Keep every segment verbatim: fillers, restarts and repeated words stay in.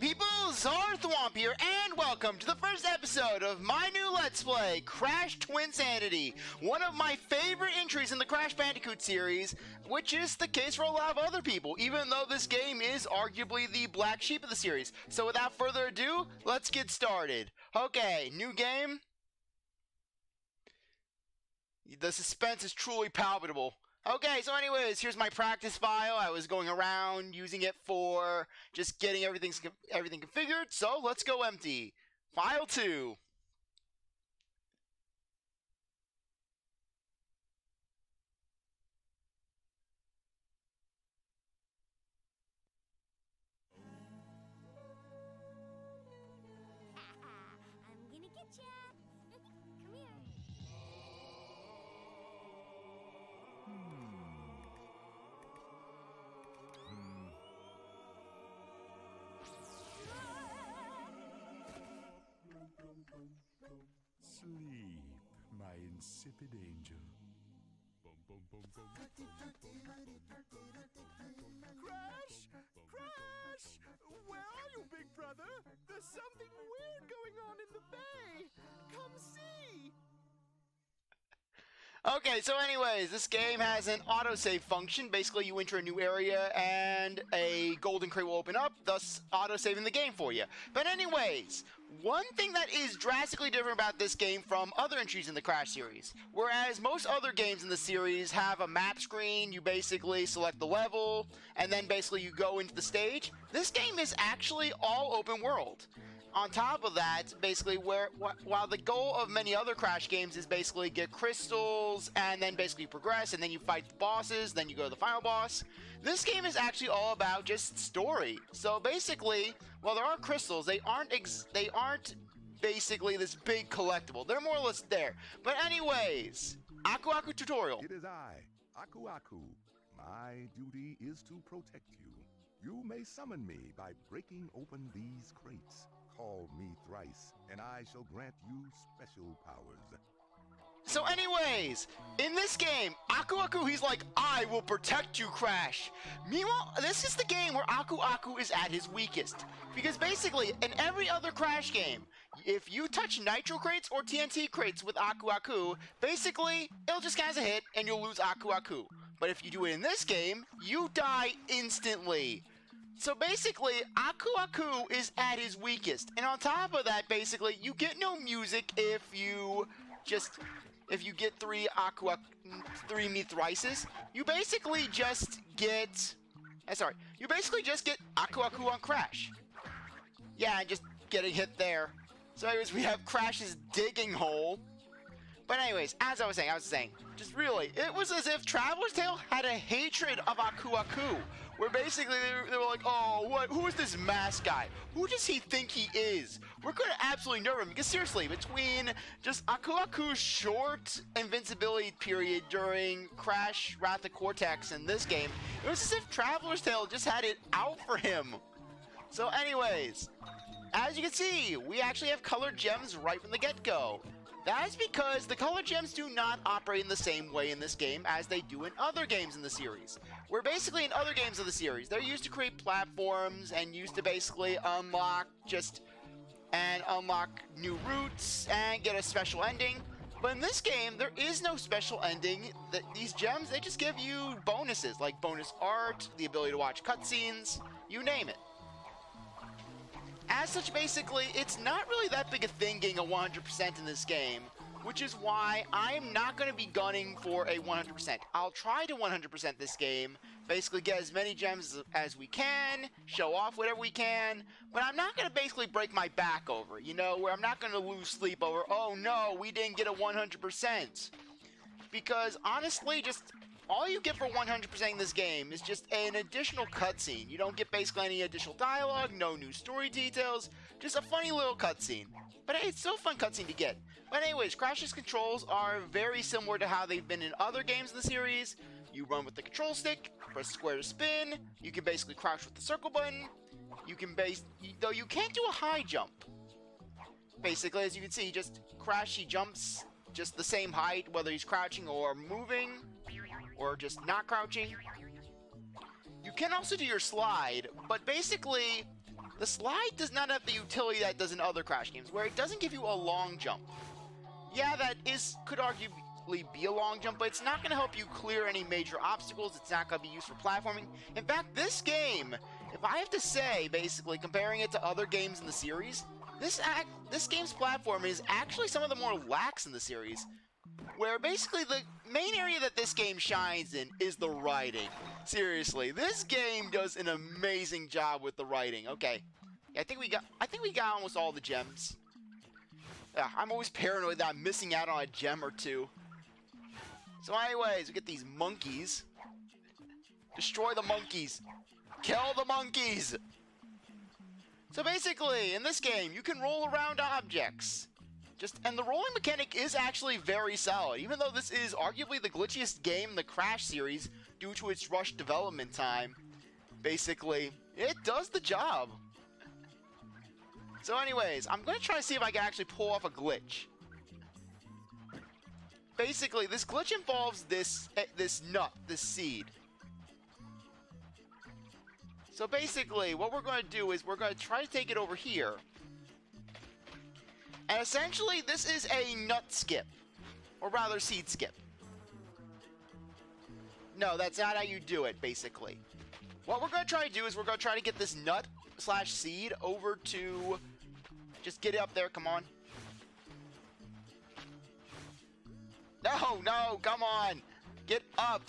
people, CzarThwomp here, and welcome to the first episode of my new Let's Play, Crash Twinsanity, one of my favorite entries in the Crash Bandicoot series, which is the case for a lot of other people, even though this game is arguably the black sheep of the series. So without further ado, let's get started. Okay, new game. The suspense is truly palpable. Okay, so anyways, here's my practice file. I was going around using it for just getting everything, everything configured, so let's go empty. File two. I'm gonna get ya. Come here. Sleep, my insipid angel. Crash! Crash! Where are you, big brother? There's something weird going on in the bay! Come see! Okay, so anyways, this game has an autosave function. Basically, you enter a new area and a golden crate will open up, thus autosaving the game for you. But anyways, one thing that is drastically different about this game from other entries in the Crash series. Whereas most other games in the series have a map screen, you basically select the level, and then basically you go into the stage. This game is actually all open world. On top of that, basically, where wh while the goal of many other Crash games is basically get crystals and then basically progress and then you fight the bosses, then you go to the final boss, this game is actually all about just story. So basically, while there are crystals, they aren't ex they aren't basically this big collectible. They're more or less there. But anyways, Aku Aku tutorial. It is I, Aku Aku. My duty is to protect you. You may summon me by breaking open these crates. Call me thrice, and I shall grant you special powers. So anyways, in this game, Aku Aku, he's like, I will protect you, Crash. Meanwhile, this is the game where Aku Aku is at his weakest. Because basically, in every other Crash game, if you touch Nitro crates or T N T crates with Aku Aku, basically, it'll just cast a hit, and you'll lose Aku Aku. But if you do it in this game, you die instantly. So basically, Aku Aku is at his weakest, and on top of that, basically, you get no music if you just, if you get three Aku Aku, three me thrices, you basically just get, uh, sorry, you basically just get Aku Aku on Crash. Yeah, just getting hit there. So anyways, we have Crash's digging hole. But anyways, as I was saying, I was saying, just really, it was as if Traveler's Tale had a hatred of Aku Aku, where basically they were, they were like, oh, what? Who is this mask guy? Who does he think he is? We're going to absolutely nerve him, because seriously, between just Aku Aku's short invincibility period during Crash Wrath of Cortex and this game, it was as if Traveler's Tale just had it out for him. So anyways, as you can see, we actually have colored gems right from the get-go. That is because the color gems do not operate in the same way in this game as they do in other games in the series. Where basically in other games of the series, they're used to create platforms and used to basically unlock just and unlock new routes and get a special ending. But in this game, there is no special ending. The, these gems, they just give you bonuses like bonus art, the ability to watch cutscenes, you name it. As such, basically, it's not really that big a thing getting a one hundred percent in this game, which is why I'm not going to be gunning for a one hundred percent. I'll try to one hundred percent this game, basically get as many gems as we can, show off whatever we can, but I'm not going to basically break my back over it, you know, where I'm not going to lose sleep over, oh no, we didn't get a one hundred percent. Because, honestly, just all you get for one hundred percent in this game is just an additional cutscene. You don't get basically any additional dialogue, no new story details, just a funny little cutscene. But hey, it's still a fun cutscene to get. But anyways, Crash's controls are very similar to how they've been in other games in the series. You run with the control stick, press square to spin, you can basically crouch with the circle button, you can base, though you can't do a high jump. Basically, as you can see, just Crash, he jumps just the same height, whether he's crouching or moving, or just not crouching. You can also do your slide, but basically, The slide does not have the utility that it does in other Crash games, where it doesn't give you a long jump. Yeah, that is could arguably be a long jump, but it's not going to help you clear any major obstacles. It's not going to be used for platforming. In fact, this game, if I have to say, basically, comparing it to other games in the series, this act, this game's platform is actually some of the more lax in the series, where basically the main area that this game shines in is the writing. Seriously, this game does an amazing job with the writing. Okay, yeah, I think we got I think we got almost all the gems. Yeah, I'm always paranoid that I'm missing out on a gem or two. So anyways, we get these monkeys. Destroy the monkeys. Kill the monkeys. So basically, in this game, you can roll around objects. Just, and the rolling mechanic is actually very solid, even though this is arguably the glitchiest game in the Crash series due to its rushed development time. Basically, it does the job. So anyways, I'm going to try to see if I can actually pull off a glitch. Basically, this glitch involves this, uh, this nut, this seed. So basically, what we're going to do is we're going to try to take it over here. And essentially, this is a nut skip, or rather seed skip. No, that's not how you do it, basically. What we're going to try to do is we're going to try to get this nut slash seed over to... Just get it up there, come on. No, no, come on. Get up.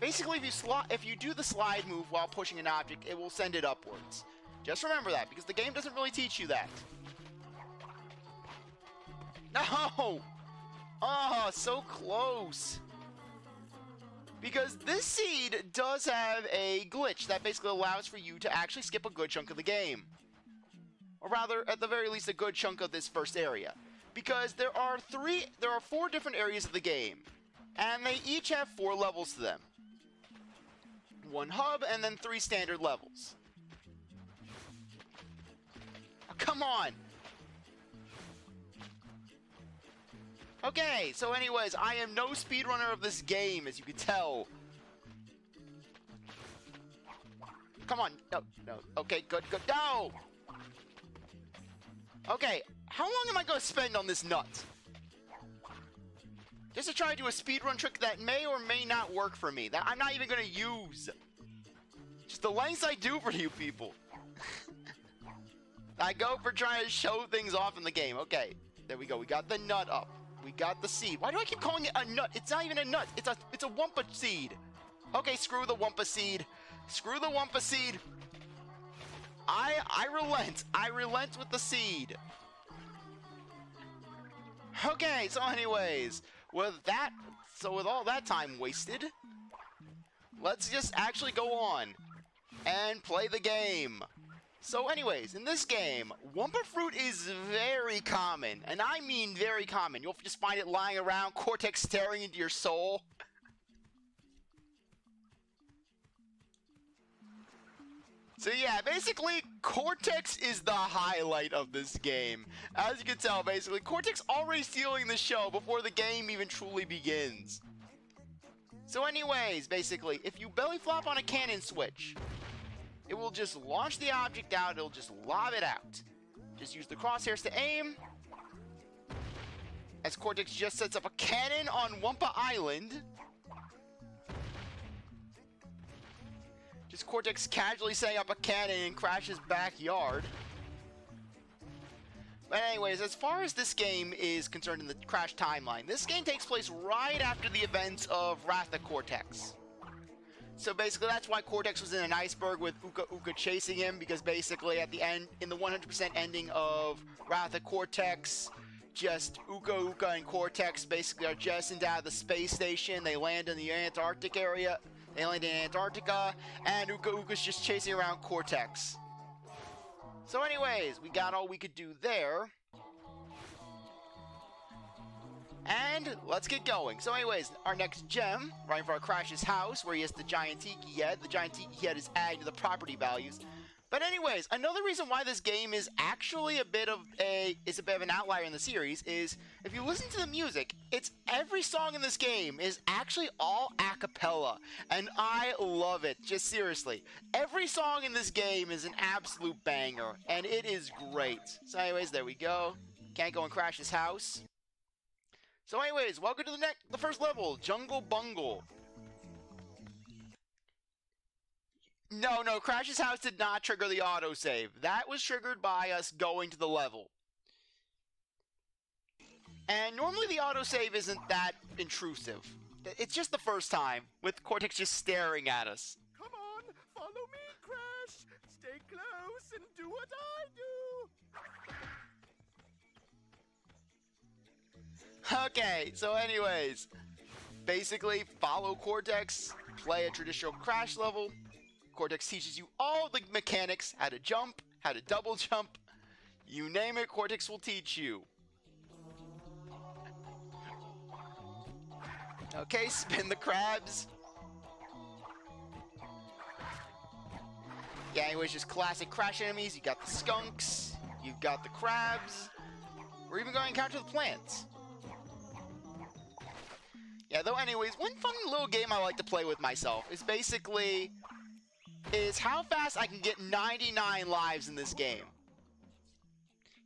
Basically, if you, sli if you do the slide move while pushing an object, it will send it upwards. Just remember that, because the game doesn't really teach you that. No! Oh, so close! Because this seed does have a glitch that basically allows for you to actually skip a good chunk of the game. Or rather, at the very least, a good chunk of this first area. Because there are three, there are four different areas of the game. And they each have four levels to them. One hub, and then three standard levels. Oh, come on! Okay, so anyways, I am no speedrunner of this game, as you can tell. Come on, no, no, okay, good, good, no! Okay, how long am I going to spend on this nut? Just to try to do a speedrun trick that may or may not work for me, that I'm not even going to use. Just the lengths I do for you people. I go for trying to show things off in the game. Okay, there we go. We got the nut up. We got the seed. Why do I keep calling it a nut? It's not even a nut. It's a it's a Wumpa seed. Okay, screw the Wumpa seed. Screw the Wumpa seed. I I relent. I relent with the seed. Okay, so anyways. With that, so with all that time wasted, let's just actually go on and play the game. So anyways, in this game, Wumpa Fruit is very common, and I mean very common. You'll just find it lying around, Cortex staring into your soul. So yeah, basically, Cortex is the highlight of this game. As you can tell, basically, Cortex already stealing the show before the game even truly begins. So anyways, basically, if you belly flop on a cannon switch, it will just launch the object out, it'll just lob it out. Just use the crosshairs to aim. As Cortex just sets up a cannon on Wumpa Island. Just Cortex casually setting up a cannon in Crash's backyard. But anyways, as far as this game is concerned in the Crash timeline, this game takes place right after the events of Wrath of Cortex. So basically that's why Cortex was in an iceberg with Uka Uka chasing him, because basically at the end, in the one hundred percent ending of Wrath of Cortex, just Uka Uka and Cortex basically are jettisoned out of the space station. They land in the Antarctic area. They land in Antarctica, and Uka Uka's just chasing around Cortex. So anyways, we got all we could do there. And let's get going. So anyways, our next gem, right in front of Crash's house, where he has the giant tiki head. The giant tiki head is adding to the property values. But anyways, another reason why this game is actually a bit of a is a bit of an outlier in the series is if you listen to the music, it's every song in this game is actually all a cappella, and I love it. Just seriously, every song in this game is an absolute banger, and it is great. So anyways, there we go. Can't go in Crash's house. So anyways, welcome to the next, the first level, Jungle Bungle. No, no, Crash's house did not trigger the autosave. That was triggered by us going to the level. And normally the autosave isn't that intrusive. It's just the first time, with Cortex just staring at us. Come on, follow me, Crash! Stay close and do what I do! Okay, so anyways. Basically, follow Cortex, play a traditional Crash level. Cortex teaches you all the mechanics, how to jump, how to double jump. You name it, Cortex will teach you. Okay, spin the crabs. Yeah, anyways, just classic Crash enemies. You got the skunks, you've got the crabs. We're even going to encounter the plants. Yeah, though anyways, one fun little game I like to play with myself is basically... is how fast I can get ninety-nine lives in this game.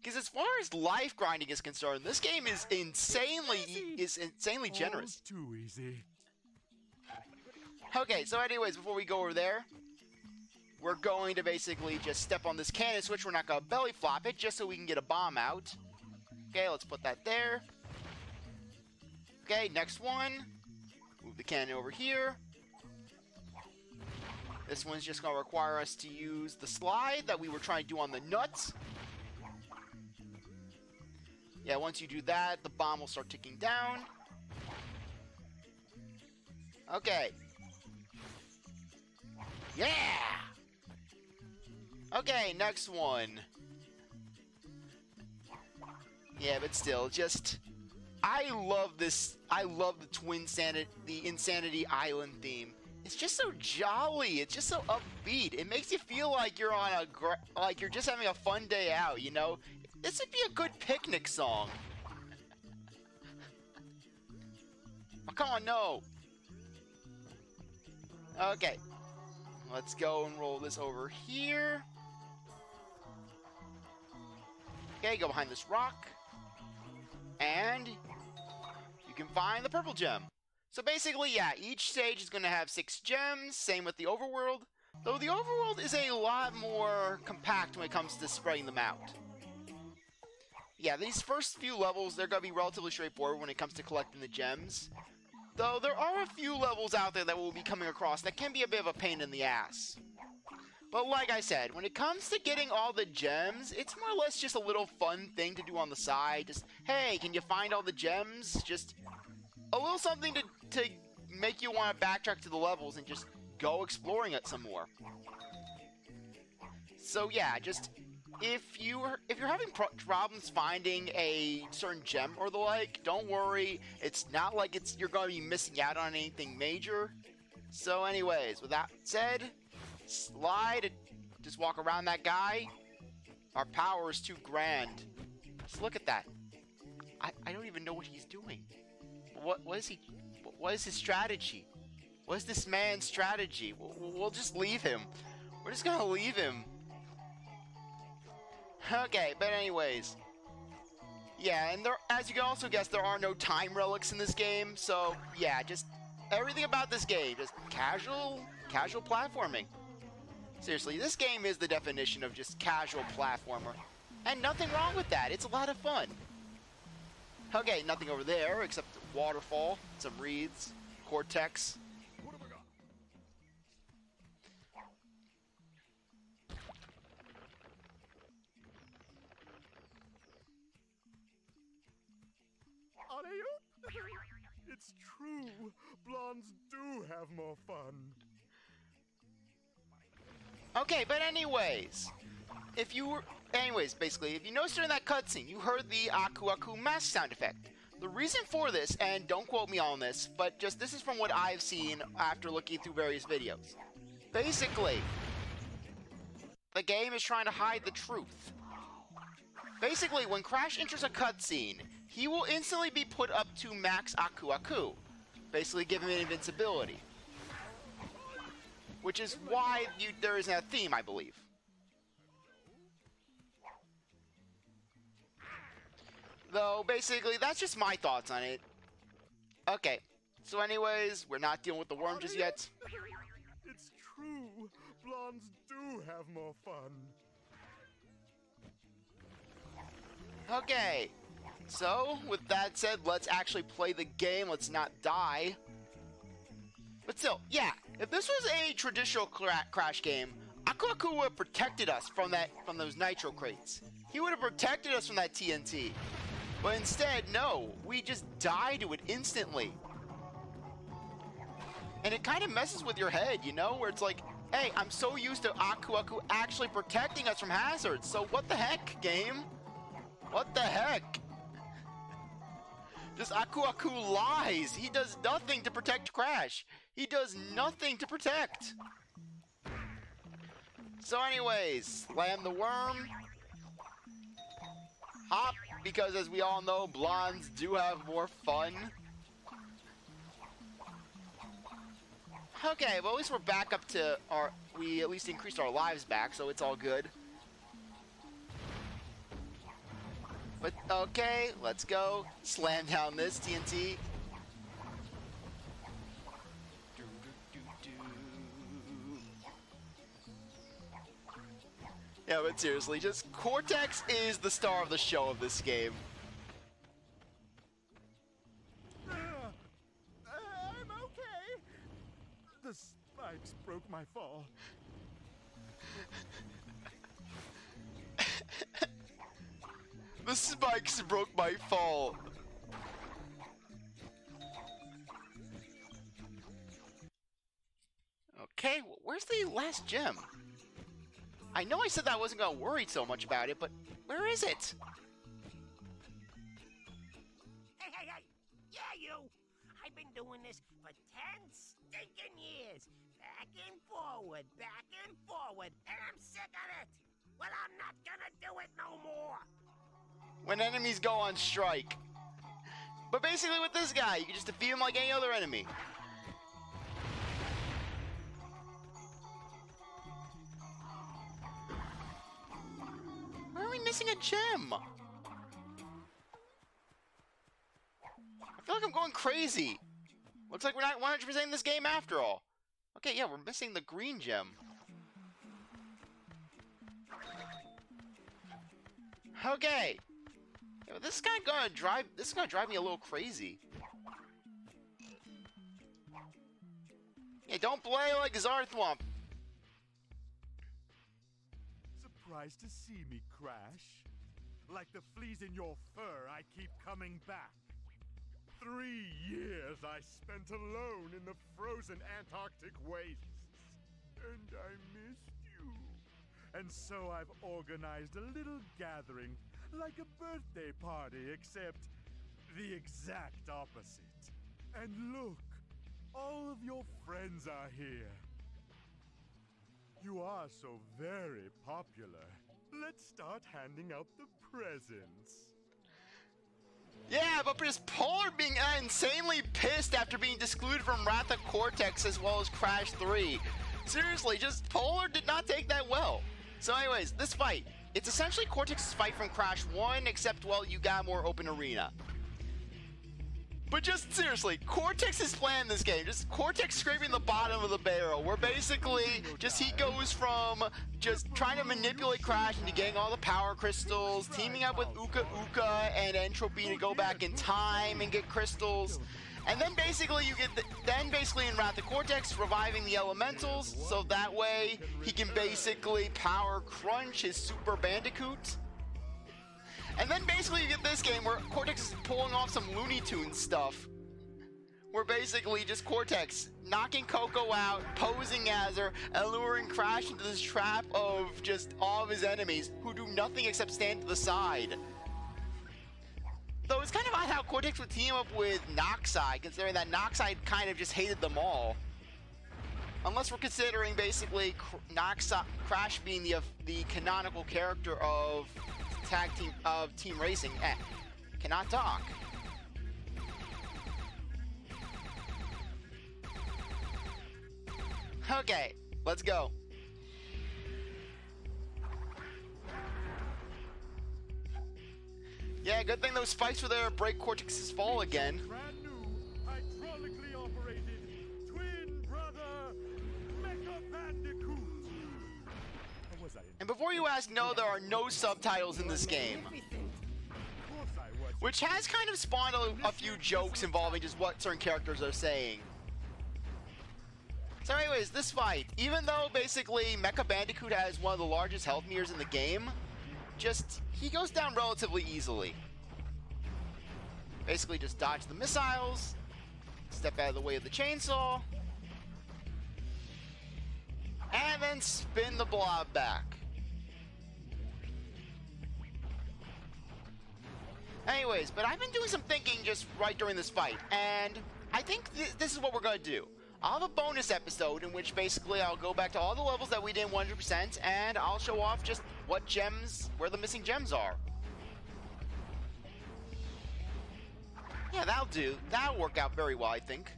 Because as far as life grinding is concerned, this game is insanely is insanely generous. Oh, too easy. Okay, so anyways, before we go over there, we're going to basically just step on this cannon switch. We're not going to belly flop it, just so we can get a bomb out. Okay, let's put that there. Okay, next one. Move the cannon over here. This one's just going to require us to use the slide that we were trying to do on the nuts. Yeah, once you do that, the bomb will start ticking down. Okay. Yeah! Okay, next one. Yeah, but still, just... I love this. I love the Twinsanity, the Insanity Island theme. It's just so jolly. It's just so upbeat. It makes you feel like you're on a gr like you're just having a fun day out. You know, this would be a good picnic song. Oh, come on, no. Okay, let's go and roll this over here. Okay, go behind this rock, and you can find the purple gem. So basically, yeah, each stage is going to have six gems, same with the overworld, though the overworld is a lot more compact when it comes to spreading them out. Yeah, these first few levels, they're going to be relatively straightforward when it comes to collecting the gems, though there are a few levels out there that we'll be coming across that can be a bit of a pain in the ass. But like I said, when it comes to getting all the gems, it's more or less just a little fun thing to do on the side. Just, hey, can you find all the gems? Just... a little something to, to make you want to backtrack to the levels and just go exploring it some more. So yeah, just if you're if you're having pro problems finding a certain gem or the like, don't worry. It's not like it's you're going to be missing out on anything major. So anyways, with that said, slide. Just walk around that guy. Our power is too grand. Just look at that. I, I don't even know what he's doing. What, what is he? What is his strategy? What is this man's strategy? We'll, we'll just leave him. We're just gonna leave him. Okay, but anyways, yeah, and there, as you can also guess, there are no time relics in this game. So yeah, just everything about this game, just casual, casual platforming. Seriously, this game is the definition of just casual platformer, and nothing wrong with that. It's a lot of fun. Okay, nothing over there except waterfall, some reeds, Cortex. What have I got? It's true, blondes do have more fun. Okay, but anyways, if you were, anyways, basically, if you noticed during that cutscene, you heard the Aku Aku mask sound effect. The reason for this, and don't quote me on this, but just this is from what I've seen after looking through various videos. Basically, The game is trying to hide the truth. Basically, when Crash enters a cutscene, he will instantly be put up to max Aku Aku, basically giving him invincibility. Which is why you, there isn't a theme, I believe. Though, basically, that's just my thoughts on it. Okay, so anyways, we're not dealing with the worm just yet. It's true, blondes do have more fun. Okay, so with that said, let's actually play the game, let's not die. But still, yeah, if this was a traditional cra Crash game, Aku Aku would have protected us from that, from those nitro crates. He would have protected us from that T N T. But instead, no, we just die to it instantly. And it kind of messes with your head, you know, where it's like, hey, I'm so used to Aku Aku actually protecting us from hazards, so what the heck, game? What the heck? This Aku Aku lies. He does nothing to protect Crash. He does nothing to protect. So anyways, slam the worm. Hop, because as we all know, blondes do have more fun. Okay, well at least we're back up to our, we at least increased our lives back, so it's all good. But, okay, let's go. Slam down this T N T. Do, do, do, do. Yeah, but seriously, just Cortex is the star of the show of this game. Uh, I'm okay. The spikes broke my fall. The spikes broke my fall. Okay, well, where's the last gem? I know I said that I wasn't gonna worry so much about it, but where is it? Hey, hey, hey! Yeah, you! I've been doing this for ten stinking years! Back and forward, back and forward, and I'm sick of it! Well, I'm not gonna do it no more! When enemies go on strike. But basically with this guy, you can just defeat him like any other enemy. Why are we missing a gem? I feel like I'm going crazy. Looks like we're not one hundred percent in this game after all. Okay, yeah, we're missing the green gem. Okay. Yeah, this is kind of gonna drive. This is gonna drive me a little crazy. Yeah, don't play like CzarThwomp. Surprised to see me, Crash? Like the fleas in your fur, I keep coming back. Three years I spent alone in the frozen Antarctic wastes, and I missed you. And so I've organized a little gathering, like a birthday party, except the exact opposite. And look, all of your friends are here. You are so very popular. Let's start handing out the presents. Yeah, but is Polar being insanely pissed after being excluded from Wrath of Cortex as well as Crash three. Seriously, just Polar did not take that well. So anyways, this fight, it's essentially Cortex's fight from Crash one, except, well, you got more open arena. But just seriously, Cortex is playing this game. Just Cortex scraping the bottom of the barrel, where basically just he goes from just trying to manipulate Crash into getting all the power crystals, teaming up with Uka Uka and Entropy to go back in time and get crystals. And then basically you get the, then basically in Wrath of Cortex, reviving the elementals, so that way he can basically power crunch his Super Bandicoot. And then basically you get this game where Cortex is pulling off some Looney Tunes stuff. Where basically just Cortex knocking Coco out, posing as her, and luring Crash into this trap of just all of his enemies who do nothing except stand to the side. Though it's kind of odd how Cortex would team up with Noxide, considering that Noxide kind of just hated them all. unless we're considering basically Noxop, Crash being the the canonical character of tag team of Team Racing. Eh, cannot talk. Okay, let's go. Yeah, good thing those spikes were there to break Cortex's fall again. Brand new, hydraulically operated twin brother Mecha Bandicoot. And before you ask, no, there are no subtitles in this game, which has kind of spawned a, a few jokes involving just what certain characters are saying. So anyways, this fight, even though basically Mecha Bandicoot has one of the largest health mirrors in the game, just, he goes down relatively easily. Basically just dodge the missiles, step out of the way of the chainsaw, and then spin the blob back. Anyways, but I've been doing some thinking just right during this fight, and I think th this is what we're going to do. I'll have a bonus episode in which basically I'll go back to all the levels that we did one hundred percent, and I'll show off just what gems, where the missing gems are. Yeah, that'll do. That'll work out very well, I think.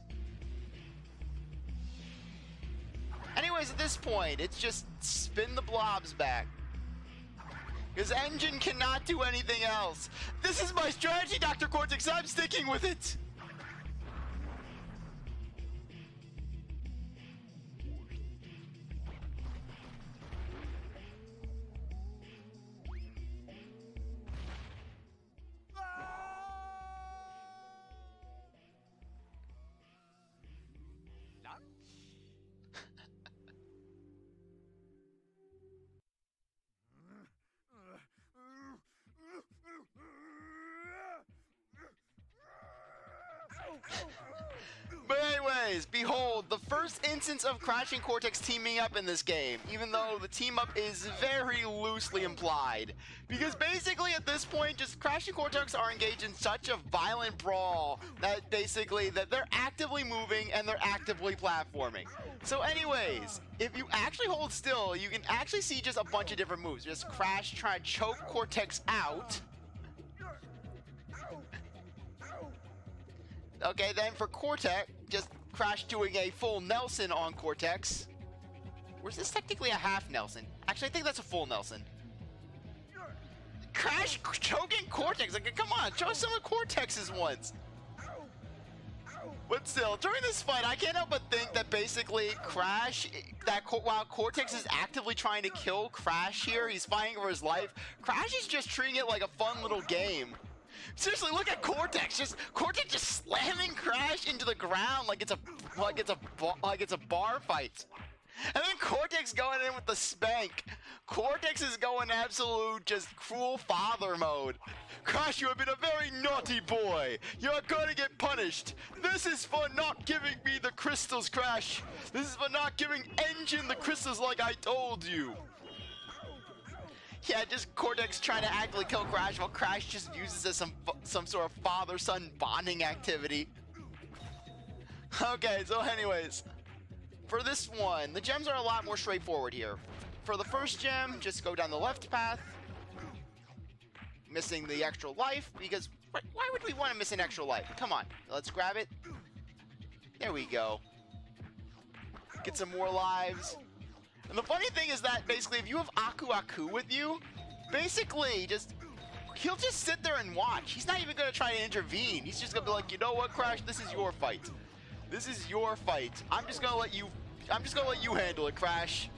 Anyways, at this point, it's just spin the blobs back. His engine cannot do anything else. This is my strategy, Doctor Cortex. I'm sticking with it. But anyways, behold, the first instance of Crash and Cortex teaming up in this game, even though the team up is very loosely implied. Because basically at this point, just Crash and Cortex are engaged in such a violent brawl that basically that they're actively moving and they're actively platforming. So anyways, if you actually hold still, you can actually see just a bunch of different moves. Just Crash trying to choke Cortex out. Okay, then for Cortex, just Crash doing a full Nelson on Cortex. Or is this technically a half Nelson? Actually, I think that's a full Nelson. Crash choking Cortex. Like, come on, choke some of Cortex's once. But still, during this fight, I can't help but think that basically Crash, that while Cortex is actively trying to kill Crash here, he's fighting for his life, Crash is just treating it like a fun little game. Seriously, look at Cortex. Just Cortex just slamming Crash into the ground like it's a like it's a like it's a bar fight, and then Cortex going in with the spank. Cortex is going absolute just cruel father mode. Crash, you have been a very naughty boy. You're gonna get punished. This is for not giving me the crystals, Crash. This is for not giving Engine the crystals like I told you. Yeah, just Cortex trying to actively kill Crash while Crash just uses it as some some sort of father-son bonding activity. Okay, so anyways, for this one, the gems are a lot more straightforward here. For the first gem, just go down the left path, missing the extra life, because why would we want to miss an extra life? Come on, let's grab it. There we go. Get some more lives. And the funny thing is that basically if you have Aku Aku with you, basically just he'll just sit there and watch. He's not even going to try to intervene. He's just going to be like, you know what, Crash, this is your fight. This is your fight. I'm just going to let you I'm just going to let you handle it, Crash.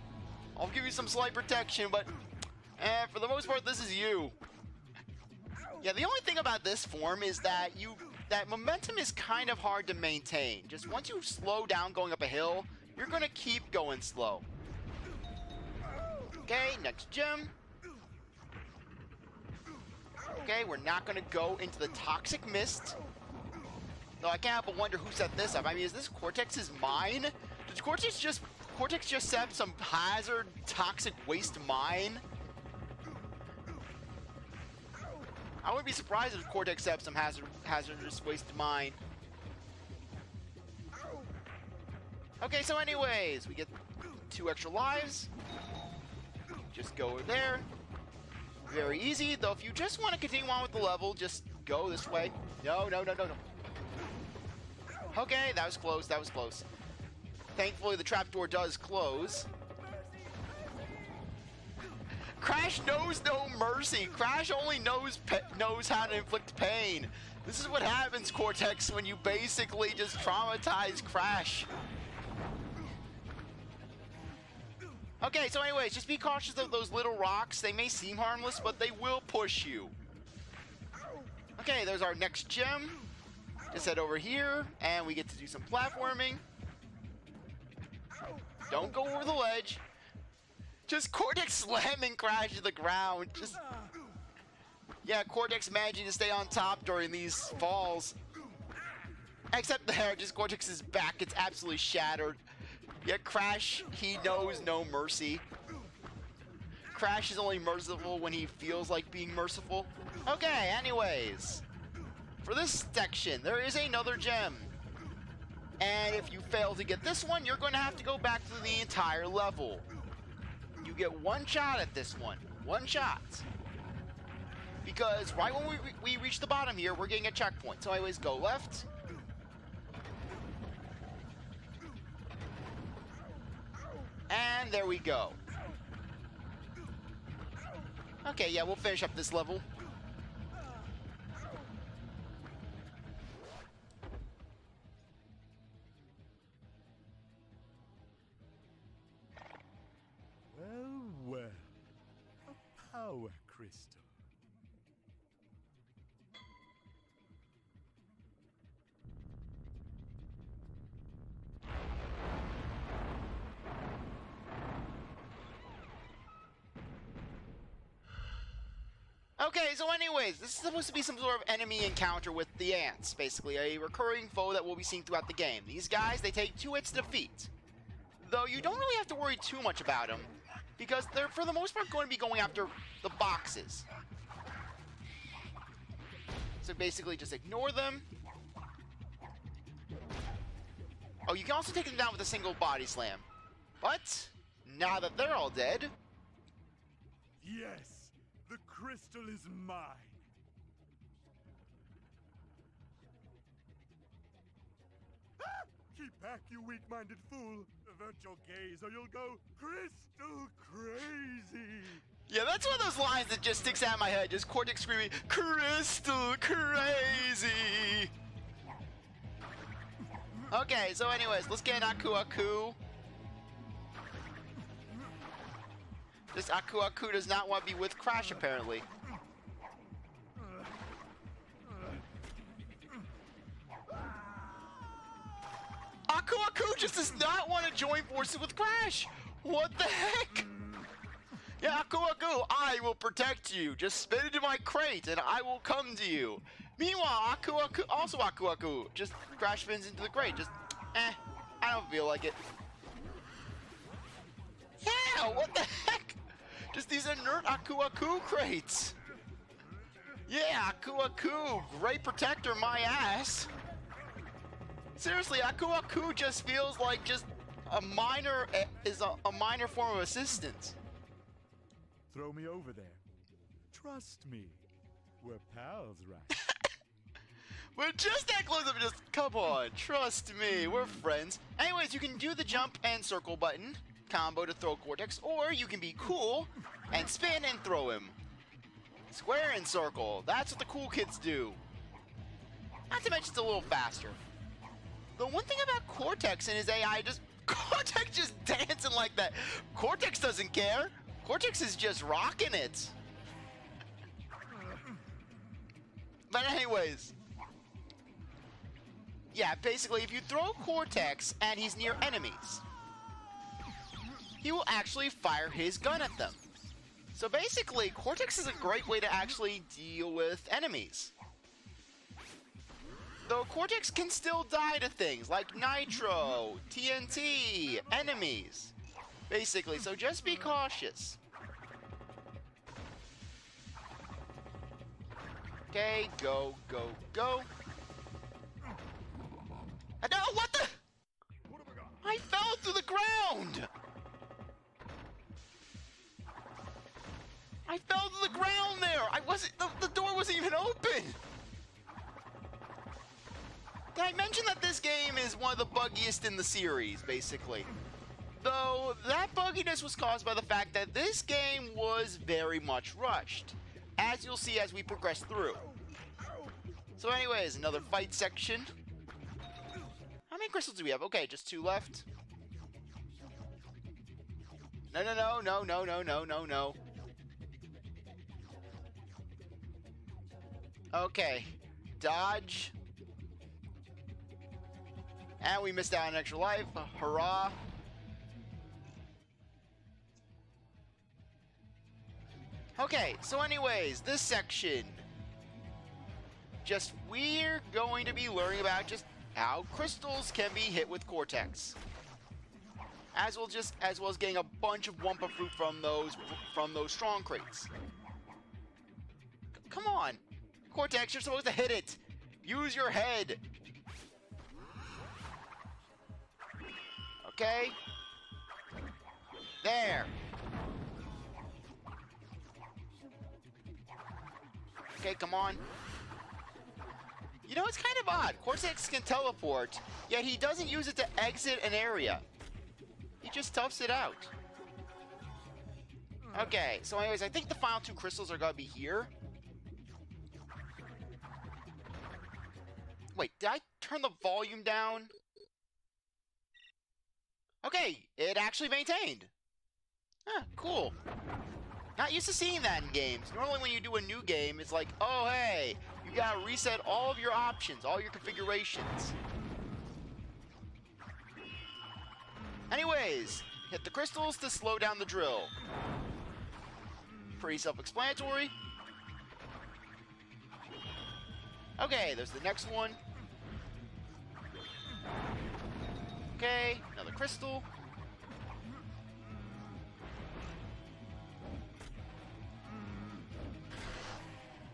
I'll give you some slight protection, but eh, for the most part, this is you. Yeah, the only thing about this form is that you that momentum is kind of hard to maintain. Just once you slow down going up a hill, you're going to keep going slow. Okay, next gem. Okay, we're not gonna go into the toxic mist. Though I can't help but wonder who set this up. I mean, is this Cortex's mine? Did Cortex just Cortex just set up some hazard toxic waste mine? I wouldn't be surprised if Cortex set up some hazard hazardous waste mine. Okay, so anyways, we get two extra lives. Just go over there. Very easy, though if you just want to continue on with the level, just go this way. No, no, no, no, no. Okay, that was close, that was close. Thankfully, the trapdoor does close. Crash knows no mercy. Crash only knows pe knows how to inflict pain. This is what happens, Cortex, when you basically just traumatize Crash. Okay, so anyways, just be cautious of those little rocks. They may seem harmless, but they will push you. Okay, there's our next gem. Just head over here, and we get to do some platforming. Don't go over the ledge. Just Cortex slamming Crash to the ground. Just yeah, Cortex managing to stay on top during these falls. Except there, just Cortex's back gets absolutely shattered. Yeah, Crash, he knows no mercy. Crash is only merciful when he feels like being merciful. Okay, anyways. For this section, there is another gem. And if you fail to get this one, you're going to have to go back through the entire level. You get one shot at this one. One shot. Because right when we, re we reach the bottom here, we're getting a checkpoint. So anyways, go left. And there we go. Okay, yeah, we'll finish up this level. Well, well. A power crystal. Okay, so anyways, this is supposed to be some sort of enemy encounter with the ants, basically a recurring foe that we'll be seeing throughout the game. These guys, they take two hits to defeat, though you don't really have to worry too much about them, because they're for the most part going to be going after the boxes. So basically just ignore them. Oh, you can also take them down with a single body slam, but now that they're all dead... Yes! The crystal is mine. Ah! Keep back, you weak-minded fool. Avert your gaze or you'll go crystal crazy. Yeah, that's one of those lines that just sticks out of my head. Just Cortex screaming, crystal crazy. Okay, so anyways, let's get Aku Aku. This Aku Aku does not want to be with Crash, apparently. Aku Aku just does not want to join forces with Crash! What the heck? Yeah, Aku Aku, I will protect you. Just spit into my crate and I will come to you. Meanwhile, Aku Aku, also Aku Aku, just Crash spins into the crate. Just, eh, I don't feel like it. Yeah, what the heck? Just these inert Aku Aku crates. Yeah, Aku Aku, great protector, my ass. Seriously, Aku Aku just feels like just a minor is a, a minor form of assistance. Throw me over there. Trust me, we're pals, right? We're just that close up. Just come on, trust me, we're friends. Anyways, you can do the jump and circle button combo to throw Cortex, or you can be cool and spin and throw him. Square and circle, that's what the cool kids do. Not to mention it's a little faster. The one thing about Cortex and his A I, just Cortex just dancing like that. Cortex doesn't care. Cortex is just rocking it. But anyways, yeah, basically if you throw Cortex and he's near enemies, he will actually fire his gun at them. So basically, Cortex is a great way to actually deal with enemies. Though Cortex can still die to things like Nitro, T N T, enemies. Basically, so just be cautious. Okay, go, go, go. No, what the? I fell. ground! I fell to the ground there! I wasn't- the, the door wasn't even open! Did I mention that this game is one of the buggiest in the series, basically? Though, that bugginess was caused by the fact that this game was very much rushed, as you'll see as we progress through. So anyways, another fight section. How many crystals do we have? Okay, just two left. No, no, no, no, no, no, no, no, no. Okay, dodge. And we missed out on an extra life. Hurrah. Okay, so anyways, this section. Just we're going to be learning about just how crystals can be hit with Cortex. As well just as well as getting a bunch of Wumpa fruit from those from those strong crates. C- come on. Cortex, you're supposed to hit it. Use your head. Okay. There. Okay, come on. You know, it's kind of odd. Cortex can teleport, yet he doesn't use it to exit an area. He just toughs it out. Okay, so anyways, I think the final two crystals are gonna be here. Wait, did I turn the volume down? Okay, it actually maintained. Huh, cool. Not used to seeing that in games. Normally when you do a new game, it's like, oh hey, you gotta reset all of your options, all your configurations. Anyways, hit the crystals to slow down the drill. Pretty self-explanatory. Okay, there's the next one. Okay, another crystal.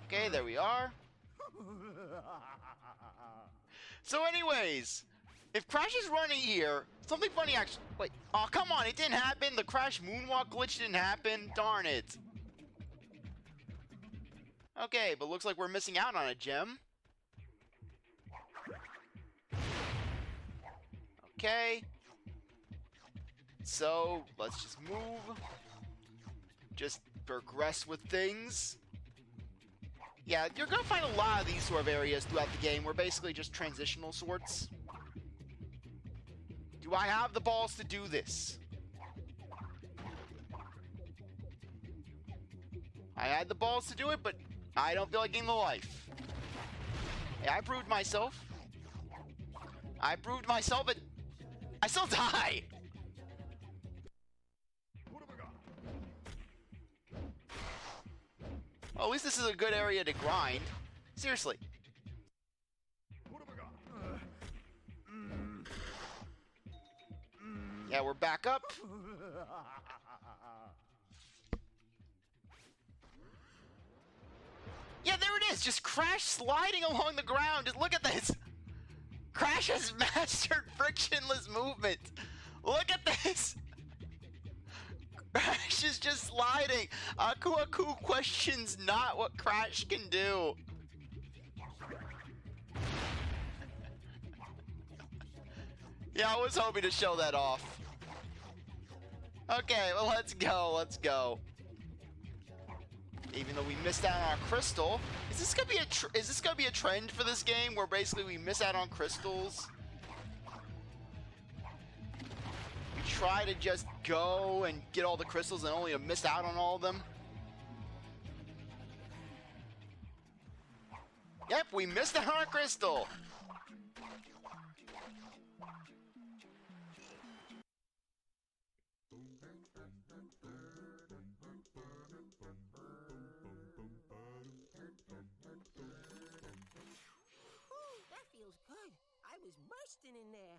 Okay, there we are. So anyways, if Crash is running here, something funny actually- wait, aw, oh, come on, it didn't happen! The Crash moonwalk glitch didn't happen, darn it. Okay, but looks like we're missing out on a gem. Okay. So, let's just move. Just progress with things. Yeah, you're gonna find a lot of these sort of areas throughout the game. We're basically just transitional sorts. Do I have the balls to do this? I had the balls to do it, but I don't feel like getting the life. Hey, I proved myself. I proved myself, but I still die! Well, at least this is a good area to grind. Seriously. Yeah, we're back up. Yeah, there it is! Just Crash sliding along the ground! Just look at this! Crash has mastered frictionless movement! Look at this! Crash is just sliding! Aku Aku questions not what Crash can do! Yeah, I was hoping to show that off. Okay, well let's go, let's go. Even though we missed out on our crystal. Is this gonna be a tr is this gonna be a trend for this game where basically we miss out on crystals? We try to just go and get all the crystals and only miss out on all of them. Yep, we missed out on our crystal. Was bursting in there.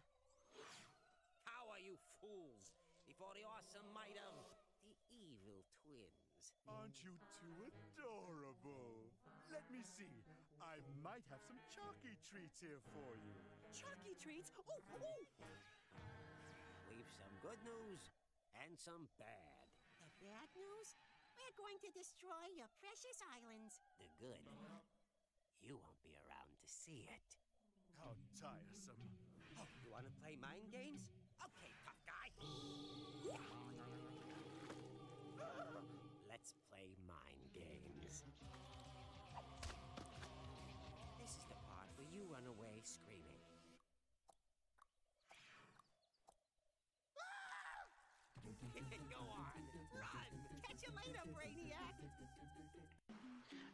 How are you fools before the awesome might of the evil twins? Aren't you too adorable? Let me see. I might have some chalky treats here for you. Chalky treats? Ooh, ooh. We've some good news and some bad. The bad news? We're going to destroy your precious islands. The good. You won't be around to see it. How tiresome. Oh, you want to play mind games? Okay, tough guy. Let's play mind games. This is the part where you run away screaming. Go on, run! Catch you later, Brainiac!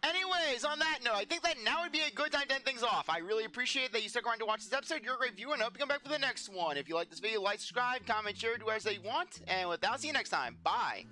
Anyways, on that note, I think that now would be a good time to end things off. I really appreciate that you stuck around to watch this episode. You're a great viewer, and I hope you come back for the next one. If you like this video, like, subscribe, comment, share, do whatever you want. And with that, I'll see you next time. Bye!